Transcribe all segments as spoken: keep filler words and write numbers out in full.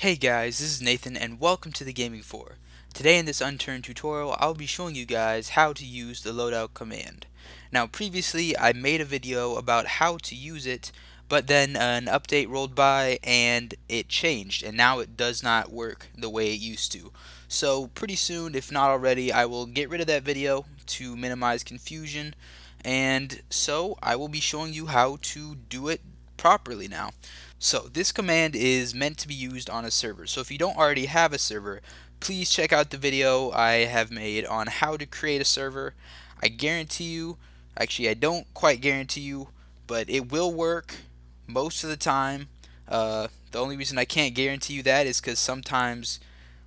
Hey guys, this is Nathan and welcome to the Gaming four. Today in this Unturned tutorial, I'll be showing you guys how to use the loadout command. Now previously, I made a video about how to use it, but then an update rolled by and it changed, and now it does not work the way it used to. So pretty soon, if not already, I will get rid of that video to minimize confusion, and so I will be showing you how to do it properly now. So this command is meant to be used on a server. So if you don't already have a server, please check out the video I have made on how to create a server. I guarantee you, actually I don't quite guarantee you, but it will work most of the time. Uh, the only reason I can't guarantee you that is because sometimes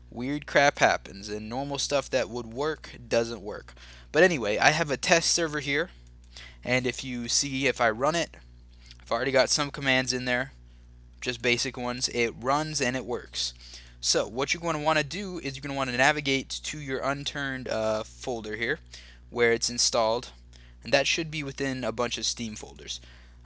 weird crap happens and normal stuff that would work doesn't work. But anyway, I have a test server here, and if you see, if I run it, I've already got some commands in there, just basic ones. It runs and it works. So what you're going to want to do is you're going to want to navigate to your Unturned uh, folder here where it's installed, and that should be within a bunch of Steam folders.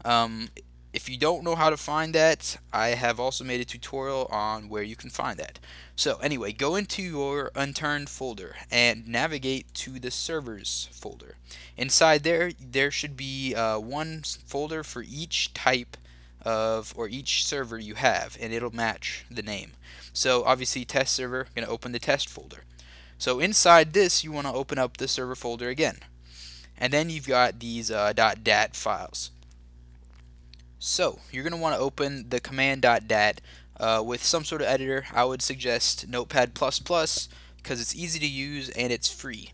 Um, if you don't know how to find that, I have also made a tutorial on where you can find that. So anyway, go into your Unturned folder and navigate to the servers folder. Inside there, there should be uh, one folder for each type of or each server you have, and it'll match the name. So obviously test server, gonna open the test folder. So inside this you want to open up the server folder again, and then you've got these uh, .dat files. So you're gonna want to open the command .dat uh, with some sort of editor. I would suggest Notepad plus plus because it's easy to use and it's free.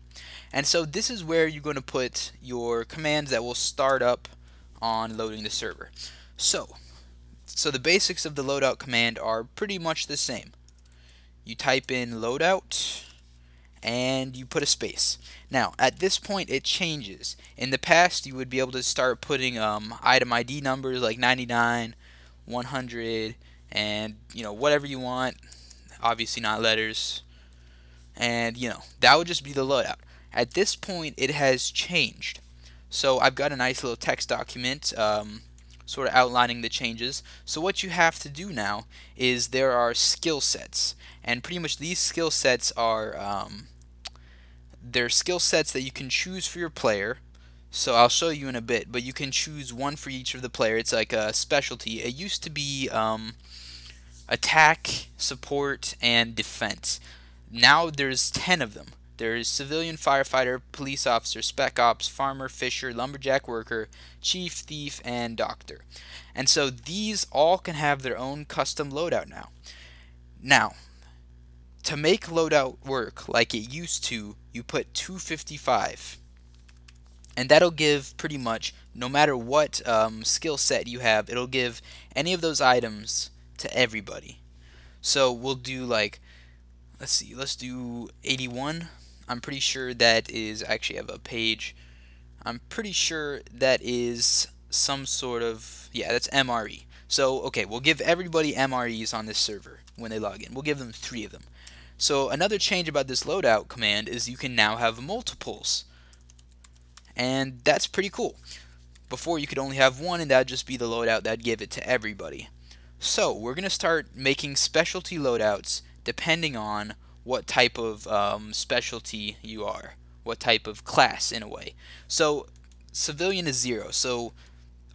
And so this is where you're gonna put your commands that will start up on loading the server. So, so the basics of the loadout command are pretty much the same. You type in loadout and you put a space. Now at this point it changes. In the past you would be able to start putting um, item I D numbers like ninety-nine, one hundred, and you know, whatever you want, obviously not letters, and you know, that would just be the loadout. At this point it has changed. So I've got a nice little text document um, sort of outlining the changes. So what you have to do now is there are skill sets, and pretty much these skill sets are um, they're skill sets that you can choose for your player. So I'll show you in a bit, but you can choose one for each of the player. It's like a specialty. It used to be um, attack, support, and defense. Now there's ten of them. There's civilian, firefighter, police officer, spec ops, farmer, fisher, lumberjack, worker, chief, thief, and doctor. And so these all can have their own custom loadout now. Now, to make loadout work like it used to, you put two fifty-five. And that'll give pretty much, no matter what um, skill set you have, it'll give any of those items to everybody. So we'll do like, let's see, let's do eighty-one. I'm pretty sure that is, actually I have a page, I'm pretty sure that is some sort of, yeah, that's M R E. So okay, we'll give everybody M R Es on this server when they log in. We'll give them three of them. So another change about this loadout command is you can now have multiples, and that's pretty cool. Before you could only have one, and that'd just be the loadout that'd give it to everybody. So we're gonna start making specialty loadouts depending on what type of um, specialty you are, what type of class in a way. So civilian is zero, so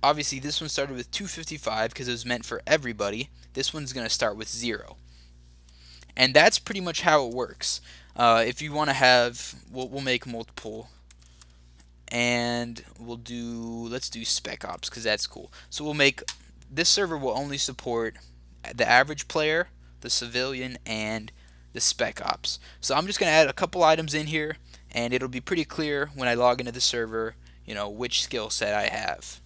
obviously this one started with two fifty-five because it was meant for everybody. This one's gonna start with zero, and that's pretty much how it works. Uh, if you want to have, we'll, we'll make multiple, and we'll do, let's do spec ops because that's cool. So we'll make, this server will only support the average player, the civilian, and the spec ops. So I'm just gonna add a couple items in here, and it'll be pretty clear when I log into the server, you know, which skill set I have.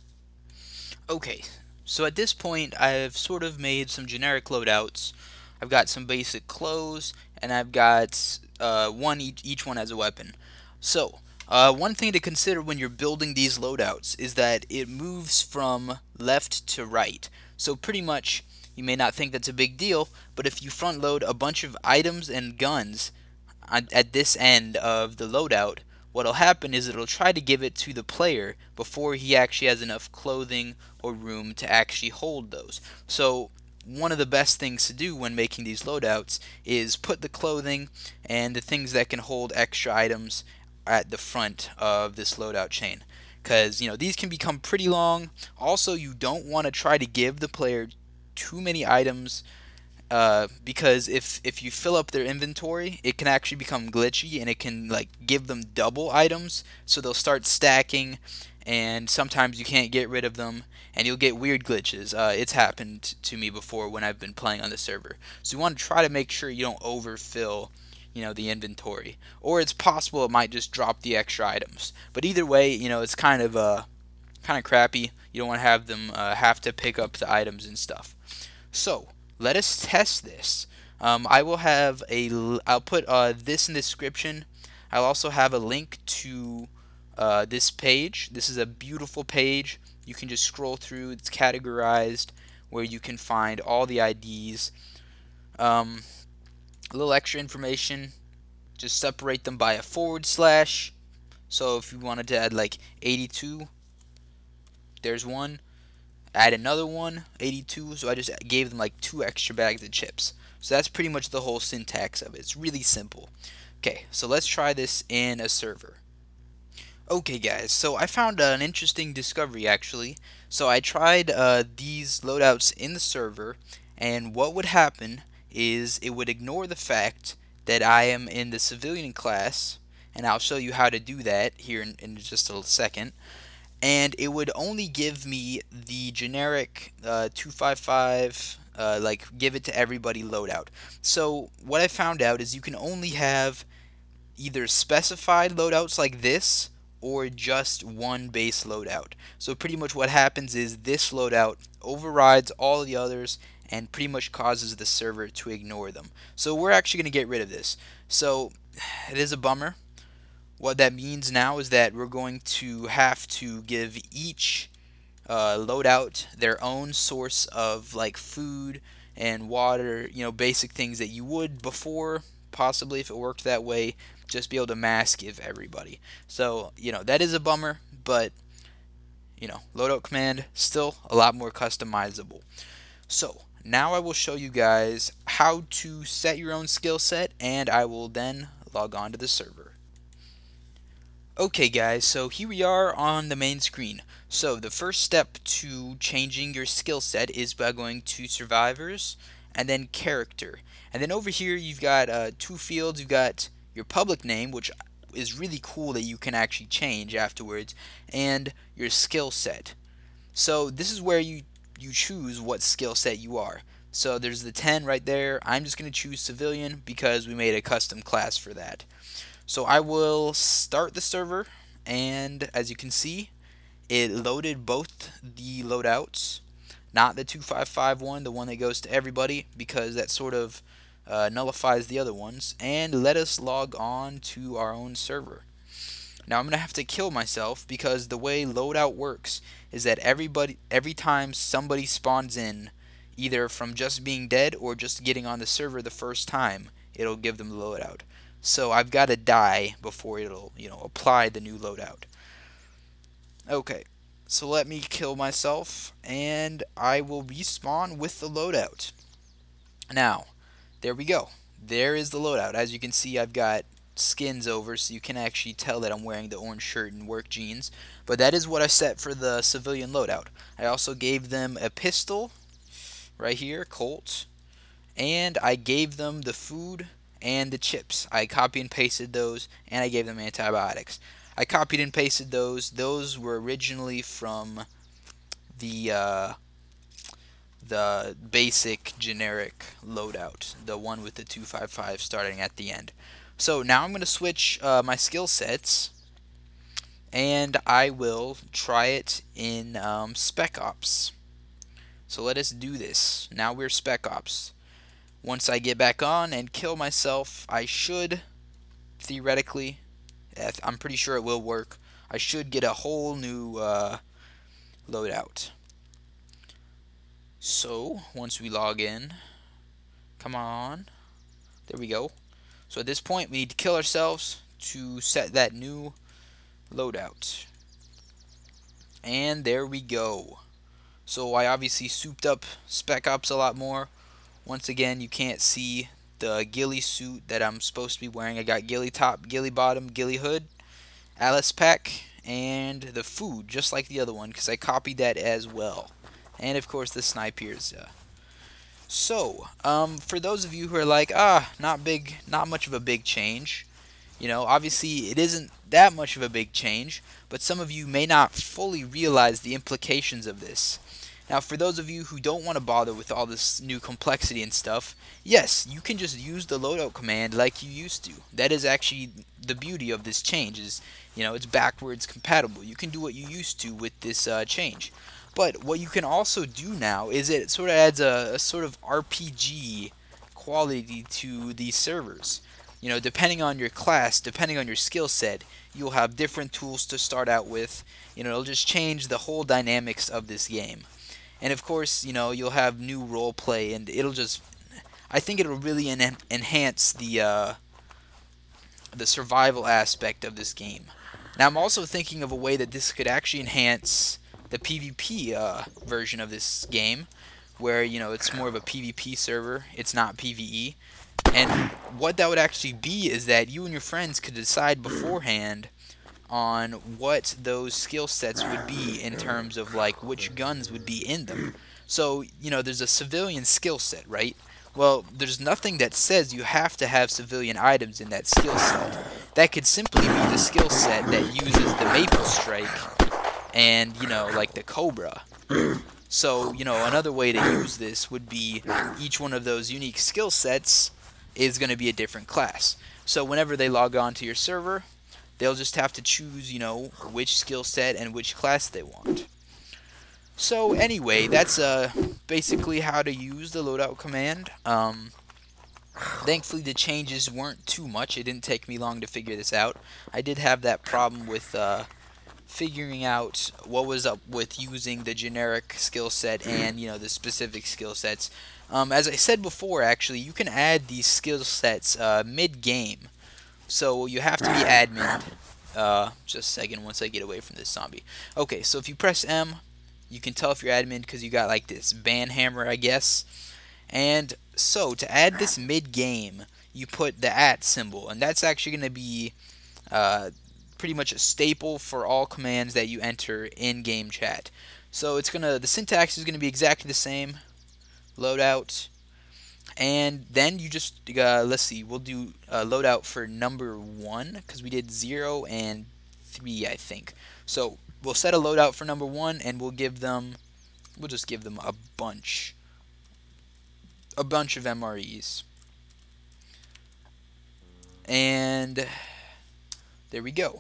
Okay, so at this point I've sort of made some generic loadouts. I've got some basic clothes, and I've got uh, one each, each one as a weapon. So uh, one thing to consider when you're building these loadouts is that it moves from left to right. So pretty much, you may not think that's a big deal, but if you front load a bunch of items and guns at this end of the loadout, what'll happen is it'll try to give it to the player before he actually has enough clothing or room to actually hold those. So one of the best things to do when making these loadouts is put the clothing and the things that can hold extra items at the front of this loadout chain, because you know these can become pretty long. Also, you don't want to try to give the player too many items, uh, because if if you fill up their inventory, it can actually become glitchy and it can like give them double items, so they'll start stacking. And sometimes you can't get rid of them, and you'll get weird glitches. Uh, it's happened to me before when I've been playing on the server. So you want to try to make sure you don't overfill, you know, the inventory. Or it's possible it might just drop the extra items. But either way, you know, it's kind of uh, kind of crappy. You don't want to have them uh, have to pick up the items and stuff. So let us test this. Um, I will have a. L I'll put uh, this in the description. I'll also have a link to. Uh, this page. This is a beautiful page. You can just scroll through. It's categorized where you can find all the I Ds. Um, a little extra information. Just separate them by a forward slash. So if you wanted to add like eighty-two, there's one. Add another one, eighty-two. So I just gave them like two extra bags of chips. So that's pretty much the whole syntax of it. It's really simple. Okay, so let's try this in a server. Okay guys, so I found an interesting discovery actually. So I tried uh, these loadouts in the server, and what would happen is it would ignore the fact that I am in the civilian class, and I'll show you how to do that here in, in just a little second. And it would only give me the generic uh, two five five, uh, like give it to everybody loadout. So what I found out is you can only have either specified loadouts like this, or just one base loadout. So pretty much what happens is this loadout overrides all the others and pretty much causes the server to ignore them. So we're actually going to get rid of this. So it is a bummer. What that means now is that we're going to have to give each uh, loadout their own source of like food and water, you know, basic things that you would before, possibly if it worked that way. Just be able to mass give everybody. So, you know, that is a bummer, but, you know, loadout command, still a lot more customizable. So, now I will show you guys how to set your own skill set, and I will then log on to the server. Okay guys, so here we are on the main screen. So, the first step to changing your skill set is by going to survivors, and then character. And then over here, you've got uh, two fields. You've got your public name, which is really cool that you can actually change afterwards, and your skill set. So this is where you you choose what skill set you are. So there's the ten right there. I'm just going to choose civilian because we made a custom class for that. So I will start the server, and as you can see, it loaded both the loadouts, not the two five five one, the one that goes to everybody, because that sort of Uh, nullifies the other ones. And let us log on to our own server. Now I'm gonna have to kill myself, because the way loadout works is that everybody every time somebody spawns in, either from just being dead or just getting on the server the first time, it'll give them the loadout. So I've got to die before it'll, you know, apply the new loadout. Okay, so let me kill myself, and I will respawn with the loadout. Now there we go. There is the loadout. As you can see, I've got skins over, so you can actually tell that I'm wearing the orange shirt and work jeans. But that is what I set for the civilian loadout. I also gave them a pistol right here, Colt, and I gave them the food and the chips. I copy and pasted those, and I gave them antibiotics. I copied and pasted those. Those were originally from the uh, the basic generic loadout, the one with the two five five starting at the end. So now I'm going to switch uh, my skill sets, and I will try it in um, Spec Ops. So let us do this. Now we're Spec Ops. Once I get back on and kill myself, I should, theoretically, I'm pretty sure it will work, I should get a whole new uh, loadout. So once we log in, come on, there we go. So at this point we need to kill ourselves to set that new loadout, and there we go. So I obviously souped up Spec Ops a lot more. Once again, you can't see the ghillie suit that I'm supposed to be wearing. I got ghillie top, ghillie bottom, ghillie hood, Alice pack, and the food, just like the other one, because I copied that as well. And of course the snipers. Uh, so, um, for those of you who are like, ah, not big, not much of a big change. You know, obviously it isn't that much of a big change, but some of you may not fully realize the implications of this. Now, for those of you who don't want to bother with all this new complexity and stuff, yes, you can just use the loadout command like you used to. That is actually the beauty of this change, is, you know, it's backwards compatible. You can do what you used to with this uh, change. But what you can also do now is it sort of adds a, a sort of R P G quality to these servers. You know, depending on your class, depending on your skill set, you'll have different tools to start out with. You know, it'll just change the whole dynamics of this game. And of course, you know, you'll have new role play, and it'll just, I think it'll really en enhance the uh, the survival aspect of this game. Now, I'm also thinking of a way that this could actually enhance the PvP uh, version of this game, where, you know, it's more of a PvP server. It's not PvE. And what that would actually be is that you and your friends could decide beforehand on what those skill sets would be in terms of, like, which guns would be in them. So, you know, there's a civilian skill set, right? Well, there's nothing that says you have to have civilian items in that skill set. That could simply be the skill set that uses the maple strike and, you know, like the cobra. So, you know, another way to use this would be each one of those unique skill sets is going to be a different class. So whenever they log on to your server, they'll just have to choose, you know, which skill set and which class they want. So anyway, that's uh, basically how to use the loadout command. Um, thankfully, the changes weren't too much. It didn't take me long to figure this out. I did have that problem with uh, figuring out what was up with using the generic skill set and, you know, the specific skill sets. Um, as I said before, actually, you can add these skill sets uh, mid-game. So you have to be admin. Uh, just a second once I get away from this zombie. Okay, so if you press M, you can tell if you're admin because you got like this ban hammer, I guess. And so to add this mid-game, you put the at symbol. And that's actually going to be uh, pretty much a staple for all commands that you enter in game chat. So it's going to, the syntax is going to be exactly the same. Loadout, and then you just uh, let's see, we'll do uh, loadout for number one because we did zero and three, I think. So we'll set a loadout for number one, and we'll give them, we'll just give them a bunch, a bunch of M R Es, and there we go.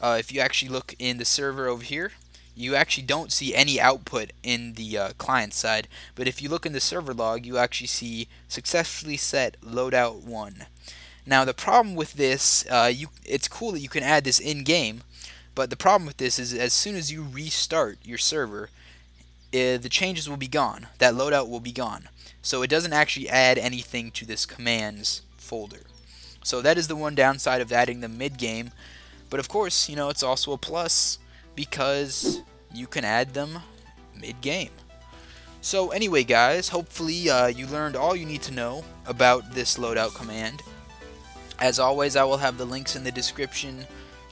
Uh, if you actually look in the server over here, you actually don't see any output in the uh, client side, but if you look in the server log, you actually see successfully set loadout one. Now the problem with this, uh, you, it's cool that you can add this in-game, but the problem with this is as soon as you restart your server, uh, the changes will be gone. That loadout will be gone. So it doesn't actually add anything to this commands folder. So that is the one downside of adding the mid-game, but of course, you know, it's also a plus, because you can add them mid-game. So anyway, guys, hopefully uh, you learned all you need to know about this loadout command. As always, I will have the links in the description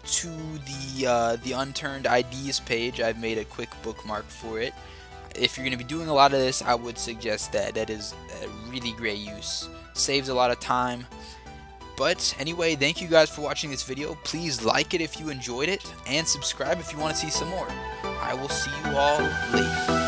to the uh, the Unturned I Ds page. I've made a quick bookmark for it. If you're going to be doing a lot of this, I would suggest that. That is a really great use. Saves a lot of time. But anyway, thank you guys for watching this video. Please like it if you enjoyed it, and subscribe if you want to see some more. I will see you all later.